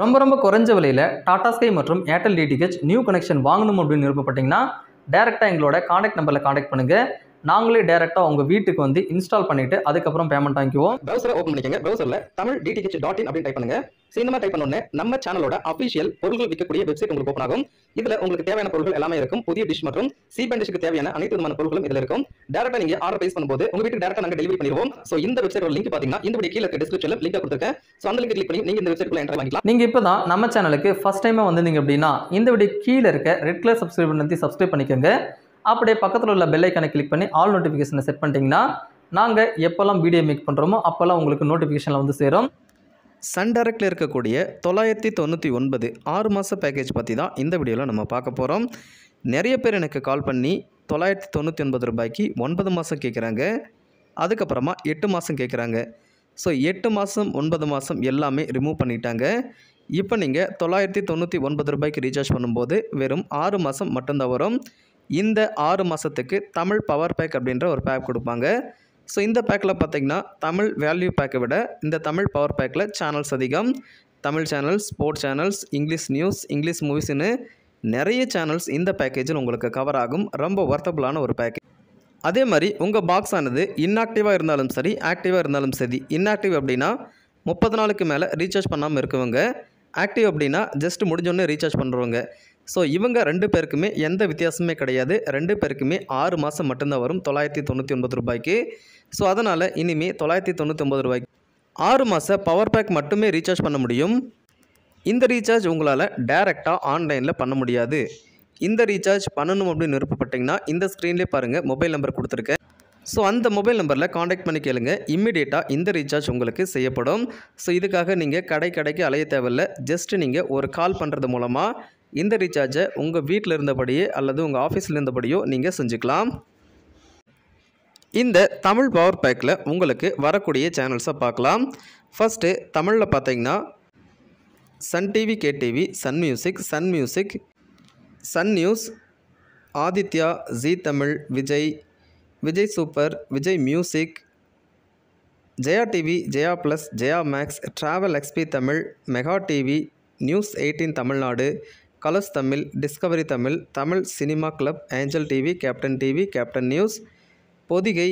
ரொம்ப ரொம்ப குறைஞ்ச விலையில Tata Sky மற்றும் Airtel DTH நியூ கனெக்ஷன் வாங்கணும் அப்படினு விருப்பப்பட்டீங்கன்னா டைரக்டா எங்களோட கான்டாக்ட் நம்பர்ல கான்டாக்ட் பண்ணுங்க. நாங்களே டைரக்டா உங்க வீட்டுக்கு வந்து இன்ஸ்டால் பண்ணிட்டு அதுக்கு அப்புறம் பேமெண்ட் வாங்குவோம். பிரவுசரை ஓபன் பண்ணிக்கங்க. பிரவுசர்ல tamildth.in அப்படி டைப் பண்ணுங்க. சினிமா டைப் பண்ண உடனே நம்ம சேனலோட ஆபீஷியல் பொருட்கள் விற்கக்கூடிய வெப்சைட் உங்களுக்கு ஓபன் ஆகும். இதுல உங்களுக்கு தேவையான பொருட்கள் எல்லாமே இருக்கும். புதிய டிஷ் மற்றும் சீ பேண்டிஷ்க்கு தேவையான அனைத்து விதமான பொருட்களும் இதுல இருக்கும். டைரக்டா நீங்க ஆர்டர் பிளேஸ் பண்ணும்போது உங்க வீட்டுக்கு டைரக்டா நாங்க டெலிவரி பண்ணிடுவோம். சோ இந்த வெப்சைட்டோட லிங்க் பாத்தீங்கன்னா இந்த வீடியோ கீழ இருக்க டிஸ்கிரிப்ஷன்ல லிங்க் கொடுத்திருக்கேன். சோ அந்த லிங்க் கிளிக் பண்ணி நீங்க இந்த வெப்சைட்க்குள்ள என்டர் பண்ணிக்கலாம். நீங்க இப்போதான் நம்ம சேனலுக்கு ஃபர்ஸ்ட் டைமா வந்தீங்க அப்படினா இந்த வீடியோ கீழ இருக்க ரெட் கலர் சப்ஸ்கிரைப் பட்டனை சப்ஸ்கிரைப் பண்ணிக்கங்க. அப்படியே பக்கத்துல உள்ள பெல் ஐகானை கிளிக் பண்ணி ஆல் நோட்டிஃபிகேஷனை செட் பண்ணிட்டீங்கன்னா நாங்க எப்பலாம் வீடியோ மேக் பண்றோமோ அப்பலாம் உங்களுக்கு நோட்டிஃபிகேஷன்ல வந்து சேரும். சன் டைரக்ட்ல இருக்கக்கூடிய 999 6 மாத பேக்கேஜ் பற்றி தான் இந்த வீடியோவில் நம்ம பார்க்க போகிறோம். நிறைய பேர் எனக்கு கால் பண்ணி 999 ரூபாய்க்கு 9 மாதம் கேட்குறாங்க, அதுக்கப்புறமா 8 மாதம் கேட்குறாங்க. ஸோ 8 மாதம் 9 மாதம் எல்லாமே ரிமூவ் பண்ணிட்டாங்க. இப்போ நீங்கள் 999 ரூபாய்க்கு ரீசார்ஜ் பண்ணும்போது வெறும் 6 மாதம் மட்டும்தான் வரும். இந்த 6 மாதத்துக்கு தமிழ் பவர் பேக் அப்படின்ற ஒரு பேக் கொடுப்பாங்க. ஸோ இந்த பேக்கில் பார்த்திங்கன்னா தமிழ் வேல்யூ பேக்கை விட இந்த தமிழ் பவர் பேக்கில் சேனல்ஸ் அதிகம். Tamil channels, sports channels, English news, English மூவிஸ்னு நிறைய சேனல்ஸ் இந்த பேக்கேஜில் உங்களுக்கு கவர் ஆகும். ரொம்ப வர்த்தபுளான ஒரு பேக்கேஜ். அதே மாதிரி உங்கள் பாக்ஸ் ஆனது இன்ஆக்டிவாக இருந்தாலும் சரி, ஆக்டிவாக இருந்தாலும் சரி. இன்ஆக்டிவ் அப்படின்னா 30 நாளுக்கு மேலே ரீசார்ஜ் பண்ணாமல் இருக்கவங்க, ஆக்டிவ் அப்படின்னா ஜஸ்ட் முடிஞ்சோடனே ரீசார்ஜ் பண்ணுறவங்க. ஸோ இவங்க 2 பேருக்குமே எந்த வித்தியாசமே கிடையாது. 2 பேருக்குமே 6 மாதம் மட்டும்தான் வரும் 999 ரூபாய்க்கு. ஸோ அதனால் இனிமேல் 999 ரூபாய்க்கு 6 மாத பவர் பேக் மட்டுமே ரீசார்ஜ் பண்ண முடியும். இந்த ரீசார்ஜ் உங்களால் டைரெக்டாக ஆன்லைனில் பண்ண முடியாது. இந்த ரீசார்ஜ் பண்ணணும் அப்படின்னு விருப்பப்பட்டிங்கன்னா இந்த ஸ்க்ரீன்லேயே பாருங்கள் மொபைல் நம்பர் கொடுத்துருக்கேன். ஸோ அந்த மொபைல் நம்பரில் காண்டாக்ட் பண்ணி கேளுங்க. இம்மிடியேட்டாக இந்த ரீசார்ஜ் உங்களுக்கு செய்யப்படும். ஸோ இதுக்காக நீங்கள் கடைக்கு அலைய தேவையில்லை. ஜஸ்ட்டு நீங்கள் ஒரு கால் பண்ணுறது மூலமாக இந்த ரீசார்ஜை உங்கள் வீட்டில் இருந்தபடியே அல்லது உங்கள் ஆஃபீஸில் இருந்தபடியோ நீங்கள் செஞ்சுக்கலாம். இந்த தமிழ் பவர் பேக்கில் உங்களுக்கு வரக்கூடிய சேனல்ஸை பார்க்கலாம். ஃபஸ்ட்டு தமிழில் பார்த்தீங்கன்னா Sun TV, KTV, Sun music, Sun news, Aditya, Zee Tamil, Vijay, Vijay super, Vijay music, Jaya TV, Jaya plus, Jaya maths, travel XP Tamil, mega TV, News 18 Tamil Nadu, கலஸ் Tamil, Discovery Tamil, Tamil cinema club, angel TV, captain news, Podhigai,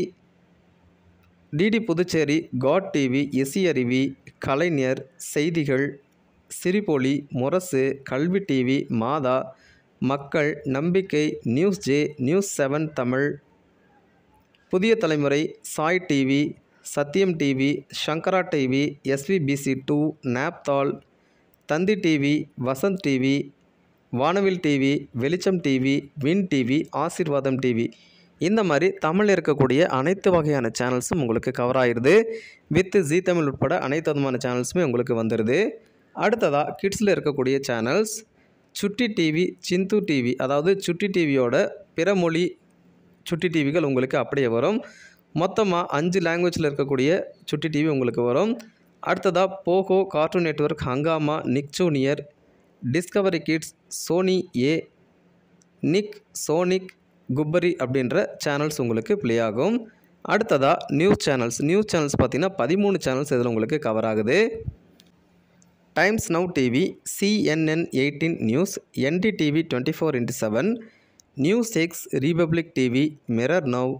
DD Puducherry, God TV, எசி அறிவி, கலைஞர், செய்தி ஹில், சிரிப்பொலி, முரசு, கல்வி TV, Matha, Makkal, Nambikkai, news J, news 7 Tamil, Puthiya Thalaimurai, Sai TV, Sathiyam TV, சங்கரா TV, SVBC 2, நாப்தால், Thanthi TV, Vasanth TV, Vanavil TV, Velicham TV, win TV, ஆசீர்வாதம் TV. இந்த மாதிரி தமிழில் இருக்கக்கூடிய அனைத்து வகையான சேனல்ஸும் உங்களுக்கு கவர் ஆகிடுது. வித் ஜி தமிழ் உட்பட அனைத்து விதமான சேனல்ஸுமே உங்களுக்கு வந்துடுது. அடுத்ததாக கிட்ஸில் இருக்கக்கூடிய சேனல்ஸ் சுட்டி டிவி, சிந்து டிவி, அதாவது சுட்டி டிவியோட பிற மொழி சுட்டி டிவிகள் உங்களுக்கு அப்படியே வரும். மொத்தமாக 5 லாங்குவேஜில் இருக்கக்கூடிய சுட்டி டிவி உங்களுக்கு வரும். அடுத்ததாக Pogo, cartoon network, Hungama, Nick Junior, Discovery kids, Sony ஏ, நிக், சோனிக், குப்பரி அப்படின்ற சேனல்ஸ் உங்களுக்கு ப்ளே ஆகும். அடுத்ததாக நியூஸ் சேனல்ஸ் பார்த்திங்கன்னா 13 சேனல்ஸ் இதில் உங்களுக்கு கவர் ஆகுது. Times now TV, CNN 18 news, NDTV 24/7, news 6, Republic TV, mirror Now,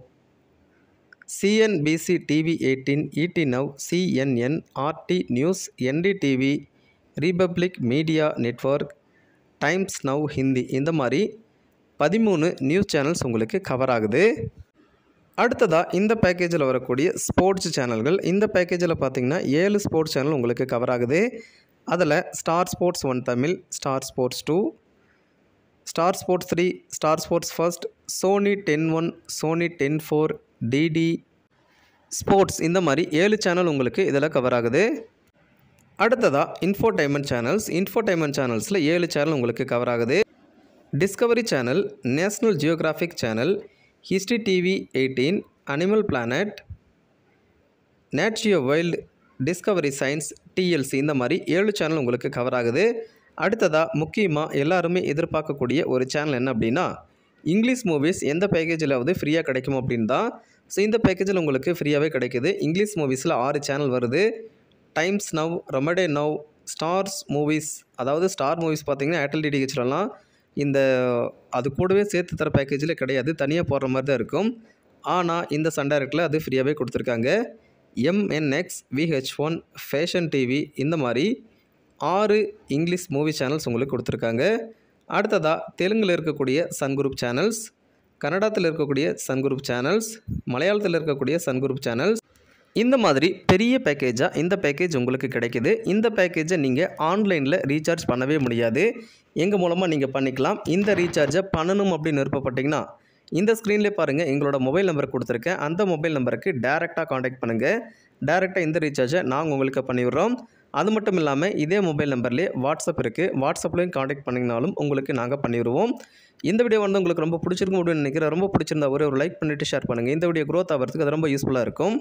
CNBC TV 18, ET Now, CNN, RT news, NDTV, Republic media network, Times now Hindi. இந்த மாதிரி 13 நியூஸ் சேனல்ஸ் உங்களுக்கு cover ஆகுது. அடுத்ததாக இந்த பேக்கேஜில் வரக்கூடிய ஸ்போர்ட்ஸ் சேனல்கள். இந்த பேக்கேஜில் பார்த்திங்கன்னா 7 ஸ்போர்ட்ஸ் சேனல் உங்களுக்கு கவர் ஆகுது. அதில் Star Sports 1 Tamil, Star Sports 2, Star Sports 3, Star Sports 1, Sony 10/1, Sony 10/4, DD sports. இந்த மாதிரி 7 சேனல் உங்களுக்கு இதில் கவர் ஆகுது. அடுத்ததாக இன்ஃபோடைன்மெண்ட் சேனல்ஸில் 7 சேனல் உங்களுக்கு கவர் ஆகுது. Discovery channel, national geographic channel, History TV 18, Animal Planet, Nature Wild, Discovery Science, TLC. இந்த மாதிரி 7 சேனல் உங்களுக்கு கவர் ஆகுது. அடுத்ததாக முக்கியமாக எல்லாருமே எதிர்பார்க்கக்கூடிய ஒரு சேனல் என்ன அப்படின்னா இங்கிலீஷ் மூவிஸ் எந்த பேக்கேஜிலாவது ஃப்ரீயாக கிடைக்கும் அப்படின்னு தான். ஸோ இந்த பேக்கேஜில் உங்களுக்கு ஃப்ரீயாகவே கிடைக்கிது. இங்கிலீஷ் மூவிஸில் 6 சேனல் வருது. Times now, Romedy now, stars movies, அதாவது ஸ்டார் மூவிஸ் பார்த்திங்கன்னா ஏர்டெல் டிடிஹெச்லலாம் இந்த அது கூடவே சேர்த்து தர பேக்கேஜில் கிடையாது, தனியாக போடுற மாதிரி தான் இருக்கும். ஆனால் இந்த சன் டைரக்டில் அது ஃப்ரீயாகவே கொடுத்துருக்காங்க. MNX, VH1, ஃபேஷன் டிவி இந்த மாதிரி 6 இங்கிலீஷ் மூவி சேனல்ஸ் உங்களுக்கு கொடுத்துருக்காங்க. அடுத்ததாக தெலுங்கில் இருக்கக்கூடிய சன் குரூப் சேனல்ஸ், கன்னடத்தில் இருக்கக்கூடிய சன் குரூப் சேனல்ஸ், மலையாளத்தில் இருக்கக்கூடிய சன் குரூப் சேனல்ஸ், இந்த மாதிரி பெரிய பேக்கேஜாக இந்த பேக்கேஜ் உங்களுக்கு கிடைக்கிது. இந்த பேக்கேஜை நீங்கள் ஆன்லைனில் ரீசார்ஜ் பண்ணவே முடியாது, எங்கள் மூலமாக நீங்கள் பண்ணிக்கலாம். இந்த ரீசார்ஜை பண்ணணும் அப்படின்னு விருப்பப்பட்டிங்கன்னா இந்த ஸ்க்ரீன்லேயே பாருங்கள் எங்களோட மொபைல் நம்பர் கொடுத்துருக்கேன், அந்த மொபைல் நம்பருக்கு டேரெக்டாக காண்டாக்ட் பண்ணுங்கள். டேரெக்டாக இந்த ரீசார்ஜை நாங்கள் உங்களுக்கு பண்ணிவிடுறோம். அது மட்டும் இல்லாமல் இதே மொபைல் நம்பர்லேயே வாட்ஸ்அப் இருக்குது, வாட்ஸ்அப்லேயும் காண்டாக்ட் பண்ணிங்கனாலும் உங்களுக்கு நாங்கள் பண்ணிடுவோம். இந்த வீடியோ வந்து உங்களுக்கு ரொம்ப பிடிச்சிருக்கும் அப்படின்னு நினைக்கிறேன். ரொம்ப பிடிச்சிருந்தா ஒரு லைக் பண்ணிவிட்டு ஷேர் பண்ணுங்கள். இந்த வீடியோ க்ரோத் ஆகிறதுக்கு அது ரொம்ப யூஸ்ஃபுல்லாக இருக்கும்.